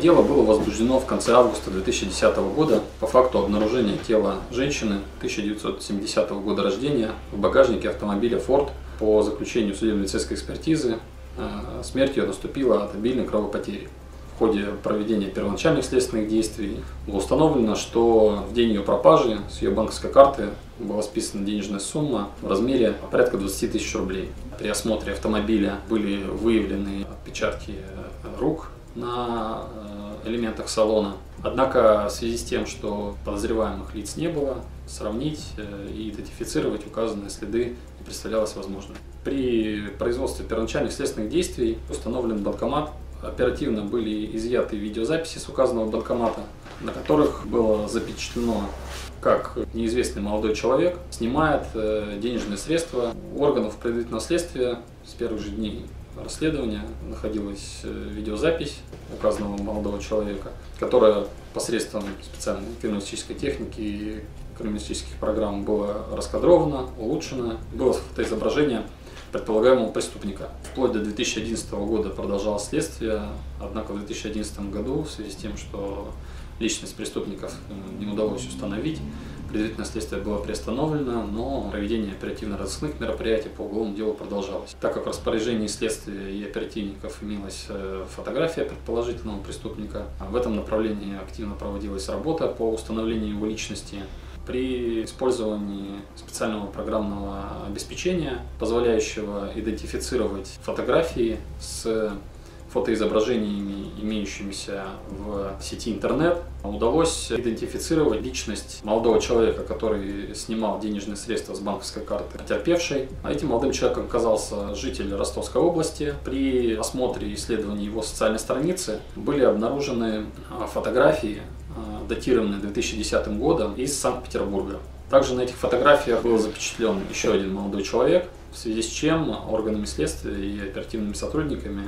дело было возбуждено в конце августа 2010 года по факту обнаружения тела женщины 1970 года рождения в багажнике автомобиля Ford. По заключению судебно-медицинской экспертизы смерть ее наступила от обильной кровопотери. В ходе проведения первоначальных следственных действий было установлено, что в день ее пропажи с ее банковской карты была списана денежная сумма в размере порядка 20 тысяч рублей. При осмотре автомобиля были выявлены отпечатки рук на элементах салона. Однако в связи с тем, что подозреваемых лиц не было, сравнить и идентифицировать указанные следы не представлялось возможным. При производстве первоначальных следственных действий установлен банкомат. Оперативно были изъяты видеозаписи с указанного банкомата, на которых было запечатлено, как неизвестный молодой человек снимает денежные средства органов предварительного следствия с первых же дней расследования. Находилась видеозапись указанного молодого человека, которая посредством специальной криминалистической техники и криминалистических программ была раскадрована, улучшена. Было фотоизображение предполагаемого преступника. Вплоть до 2011 года продолжалось следствие, однако в 2011 году, в связи с тем, что личность преступников не удалось установить, предварительное следствие было приостановлено, но проведение оперативно-розыскных мероприятий по уголовному делу продолжалось. Так как в распоряжении следствия и оперативников имелась фотография предположительного преступника, в этом направлении активно проводилась работа по установлению его личности. При использовании специального программного обеспечения, позволяющего идентифицировать фотографии с фотоизображениями, имеющимися в сети интернет, удалось идентифицировать личность молодого человека, который снимал денежные средства с банковской карты потерпевшей. Этим молодым человеком оказался житель Ростовской области. При осмотре и исследовании его социальной страницы были обнаружены фотографии, датированные 2010 годом, из Санкт-Петербурга. Также на этих фотографиях был запечатлен еще один молодой человек, в связи с чем органами следствия и оперативными сотрудниками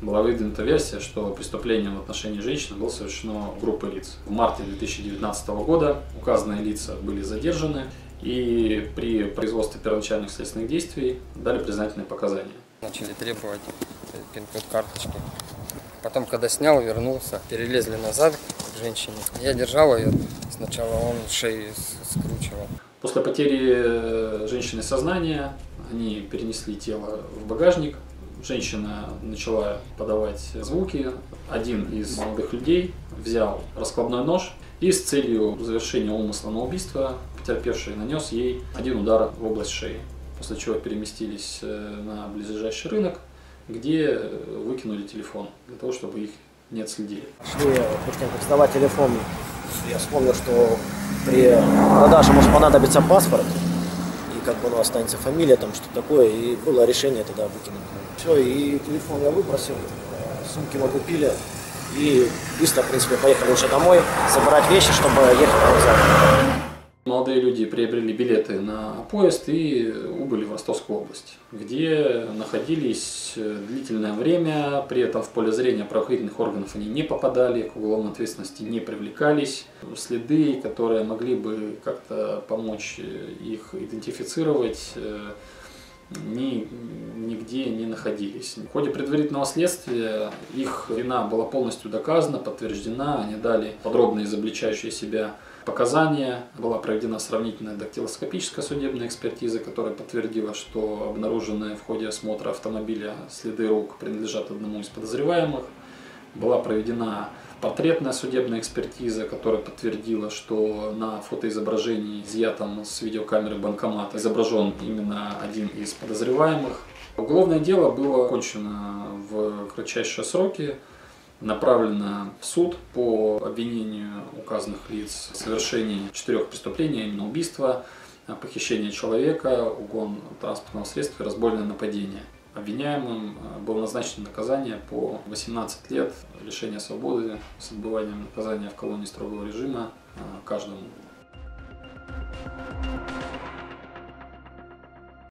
была выдвинута версия, что преступление в отношении женщины было совершено группой лиц. В марте 2019 года указанные лица были задержаны и при производстве первоначальных следственных действий дали признательные показания. Начали требовать пин-код карточки. Потом, когда снял, вернулся, перелезли назад к женщине. Я держал ее, сначала он шею скручивал. После потери женщины сознания они перенесли тело в багажник. Женщина начала подавать звуки. Один из молодых людей взял раскладной нож и с целью завершения умысла на убийство потерпевший нанес ей один удар в область шеи, после чего переместились на близлежащий рынок, где выкинули телефон, для того, чтобы их не отследили. Шли быстренько вставать телефон. Я вспомнил, что при продаже может понадобиться паспорт, и как бы у нас останется фамилия, там что-то такое, и было решение тогда выкинуть. Все, и телефон я выбросил, сумки мы купили, и быстро, в принципе, поехали уже домой, собирать вещи, чтобы ехать на вокзал. Молодые люди приобрели билеты на поезд и убыли в Ростовскую область, где находились длительное время, при этом в поле зрения правоохранительных органов они не попадали, к уголовной ответственности не привлекались. Следы, которые могли бы как-то помочь их идентифицировать, нигде не находились. В ходе предварительного следствия их вина была полностью доказана, подтверждена, они дали подробно изобличающие себя показания. Была проведена сравнительная дактилоскопическая судебная экспертиза, которая подтвердила, что обнаруженные в ходе осмотра автомобиля следы рук принадлежат одному из подозреваемых. Была проведена портретная судебная экспертиза, которая подтвердила, что на фотоизображении, изъятом с видеокамеры банкомата, изображен именно один из подозреваемых. Уголовное дело было окончено в кратчайшие сроки, направлено в суд по обвинению указанных лиц в совершении 4 преступлений, именно убийства, похищение человека, угон транспортного средства и разбойное нападение. Обвиняемым было назначено наказание по 18 лет лишения свободы с отбыванием наказания в колонии строгого режима каждому.